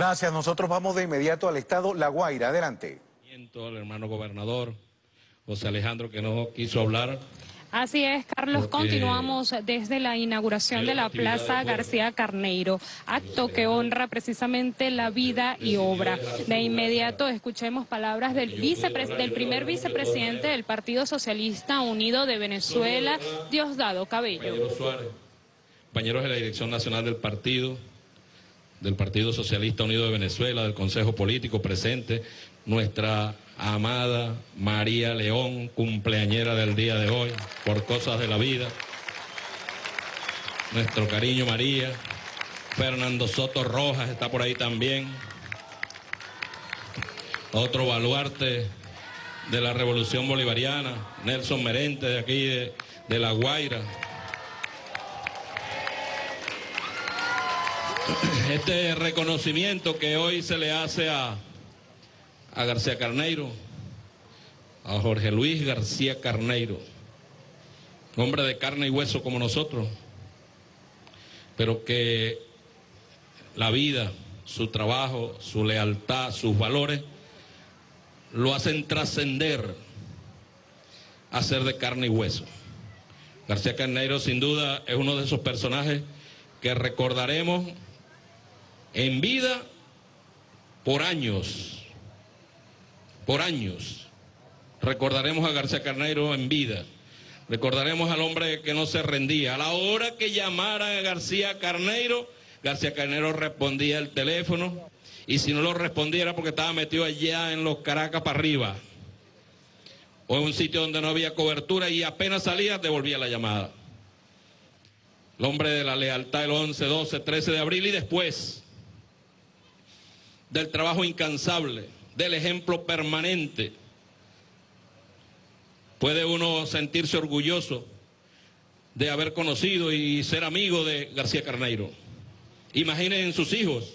Gracias, nosotros vamos de inmediato al estado La Guaira, adelante. ...al hermano gobernador, José Alejandro, que no quiso hablar. Así es, Carlos, continuamos desde la inauguración de la Plaza García Carneiro, acto que honra precisamente la vida y obra. De inmediato escuchemos palabras del primer vicepresidente del Partido Socialista Unido de Venezuela, Diosdado Cabello. Mayelo Suárez, compañeros de la Dirección Nacional del Partido Socialista Unido de Venezuela, del Consejo Político presente, nuestra amada María León, cumpleañera del día de hoy, por cosas de la vida. Nuestro cariño María. Fernando Soto Rojas está por ahí también. Otro baluarte de la Revolución Bolivariana, Nelson Merente de aquí, de La Guaira. Este reconocimiento que hoy se le hace a García Carneiro, a Jorge Luis García Carneiro, hombre de carne y hueso como nosotros, pero que la vida, su trabajo, su lealtad, sus valores, lo hacen trascender a ser de carne y hueso. García Carneiro sin duda es uno de esos personajes que recordaremos en vida por años. Por años recordaremos a García Carneiro en vida, recordaremos al hombre que no se rendía. A la hora que llamaran a García Carneiro respondía el teléfono, y si no lo respondía era porque estaba metido allá en los Caracas para arriba, o en un sitio donde no había cobertura, y apenas salía devolvía la llamada. El hombre de la lealtad el 11, 12, 13 de abril y después, del trabajo incansable, del ejemplo permanente. Puede uno sentirse orgulloso de haber conocido y ser amigo de García Carneiro. Imaginen sus hijos,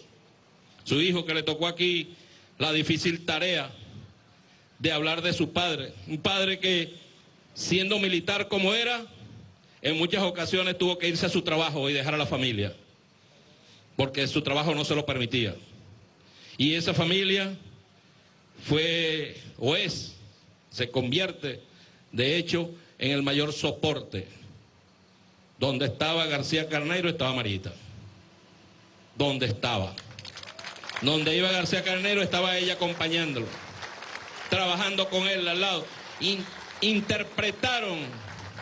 su hijo que le tocó aquí la difícil tarea de hablar de su padre, un padre que, siendo militar como era, en muchas ocasiones tuvo que irse a su trabajo y dejar a la familia, porque su trabajo no se lo permitía. Y esa familia fue o es, se convierte de hecho en el mayor soporte. Donde estaba García Carneiro estaba Marita. Donde estaba, donde iba García Carneiro estaba ella acompañándolo, trabajando con él al lado. Interpretaron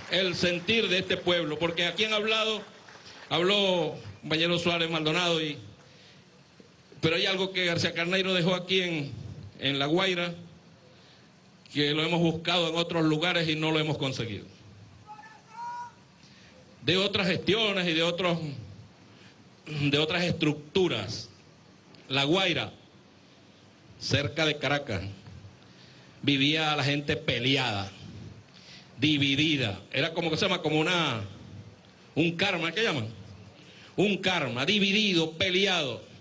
el sentir de este pueblo, porque aquí han habló Mayelo Suárez Maldonado, pero hay algo que García Carneiro dejó aquí en La Guaira, que lo hemos buscado en otros lugares y no lo hemos conseguido. De otras gestiones y de otras estructuras. La Guaira, cerca de Caracas, vivía la gente peleada, dividida. Era como que se llama, como un karma, ¿qué llaman? Un karma, dividido, peleado.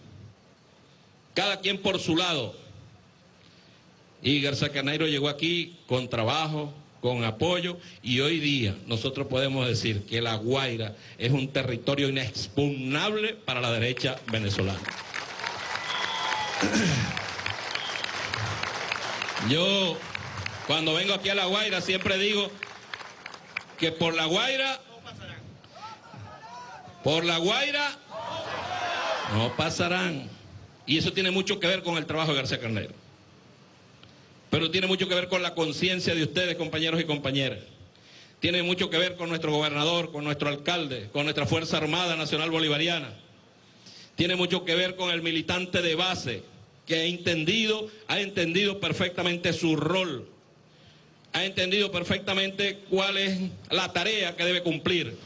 Cada quien por su lado. Y García Carneiro llegó aquí con trabajo, con apoyo, y hoy día nosotros podemos decir que La Guaira es un territorio inexpugnable para la derecha venezolana. Yo, cuando vengo aquí a La Guaira, siempre digo que por La Guaira no pasarán. Y eso tiene mucho que ver con el trabajo de García Carneiro. Pero tiene mucho que ver con la conciencia de ustedes, compañeros y compañeras. Tiene mucho que ver con nuestro gobernador, con nuestro alcalde, con nuestra Fuerza Armada Nacional Bolivariana. Tiene mucho que ver con el militante de base, que ha entendido perfectamente su rol. Ha entendido perfectamente cuál es la tarea que debe cumplir.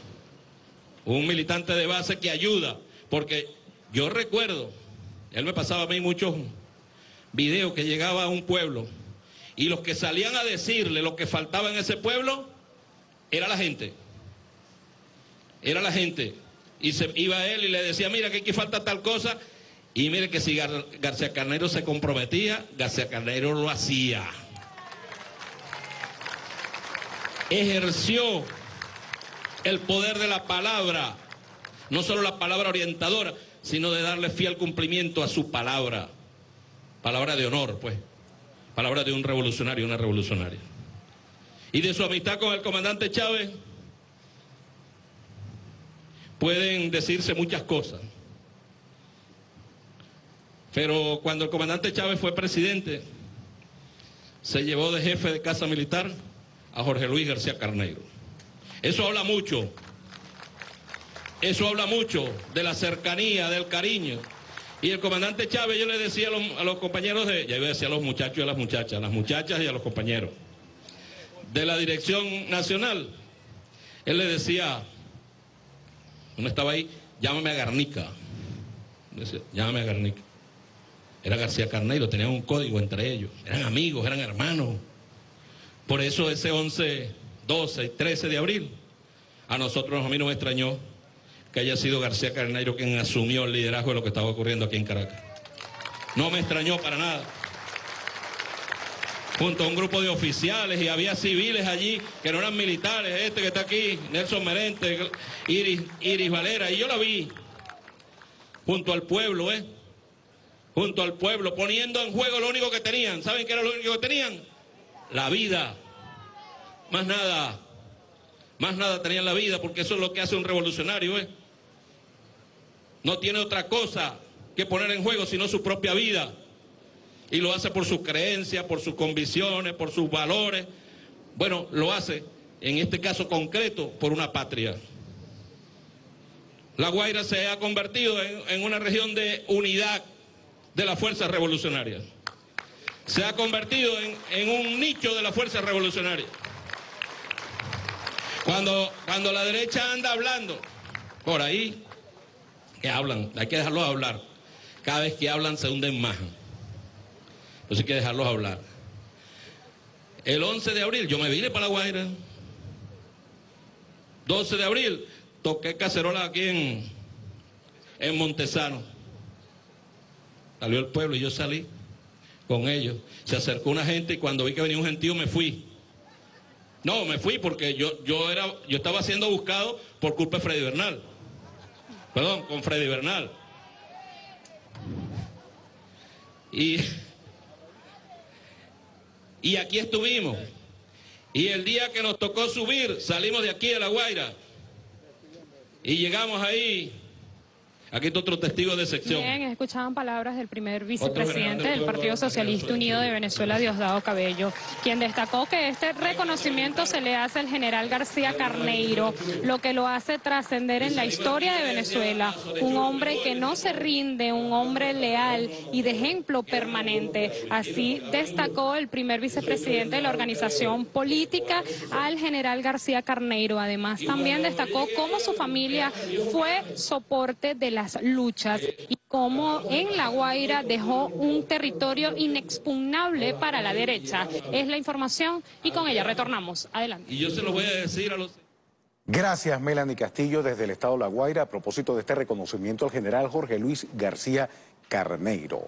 Un militante de base que ayuda, porque yo recuerdo, él me pasaba a mí muchos videos que llegaba a un pueblo, y los que salían a decirle lo que faltaba en ese pueblo era la gente. Era la gente. Y se iba él y le decía, mira que aquí falta tal cosa. Y mire que si García Carneiro se comprometía, García Carneiro lo hacía. Ejerció el poder de la palabra. No solo la palabra orientadora, sino de darle fiel cumplimiento a su palabra, palabra de honor, pues, palabra de un revolucionario, una revolucionaria. Y de su amistad con el comandante Chávez pueden decirse muchas cosas. Pero cuando el comandante Chávez fue presidente, se llevó de jefe de casa militar a Jorge Luis García Carneiro. Eso habla mucho de la cercanía, del cariño. Y el comandante Chávez, yo le decía a los compañeros, ya iba a decir a los muchachos y a las muchachas, a las muchachas y a los compañeros de la dirección nacional, él le decía, uno estaba ahí, llámame a Garnica, decía, llámame a Garnica. Era García Carneiro, tenían un código entre ellos, eran amigos, eran hermanos. Por eso ese 11, 12 y 13 de abril, a mí no me extrañó que haya sido García Carneiro quien asumió el liderazgo de lo que estaba ocurriendo aquí en Caracas. No me extrañó para nada. Junto a un grupo de oficiales, y había civiles allí que no eran militares, este que está aquí, Nelson Merente, Iris Valera, y yo la vi junto al pueblo, junto al pueblo, poniendo en juego lo único que tenían. ¿Saben qué era lo único que tenían? La vida. Más nada tenían, la vida, porque eso es lo que hace un revolucionario, No tiene otra cosa que poner en juego sino su propia vida. Y lo hace por sus creencias, por sus convicciones, por sus valores. Bueno, lo hace, en este caso concreto, por una patria. La Guaira se ha convertido en una región de unidad de las fuerzas revolucionarias. Se ha convertido en un nicho de las fuerzas revolucionarias. Cuando la derecha anda hablando por ahí, que hablan, hay que dejarlos hablar. Cada vez que hablan se hunden más. Entonces hay que dejarlos hablar. El 11 de abril yo me vine para La Guaira. 12 de abril toqué cacerola aquí en Montesano. Salió el pueblo y yo salí con ellos. Se acercó una gente y cuando vi que venía un gentío me fui. No, me fui porque yo estaba siendo buscado por culpa de Freddy Bernal. Perdón, con Freddy Bernal. Y aquí estuvimos. Y el día que nos tocó subir, salimos de aquí de La Guaira. Y llegamos ahí. Aquí está otro testigo de sección. Bien, escuchaban palabras del primer vicepresidente del Partido Socialista Unido de Venezuela, Diosdado Cabello, quien destacó que este reconocimiento se le hace al general García Carneiro, lo que lo hace trascender en la historia de Venezuela. Un hombre que no se rinde, un hombre leal y de ejemplo permanente. Así destacó el primer vicepresidente de la organización política al general García Carneiro. Además, también destacó cómo su familia fue soporte de las luchas y cómo en La Guaira dejó un territorio inexpugnable para la derecha. Es la información y con ella retornamos. Adelante. Y yo se lo voy a decir a los... Gracias, Melanie Castillo, desde el estado de La Guaira, a propósito de este reconocimiento al general Jorge Luis García Carneiro.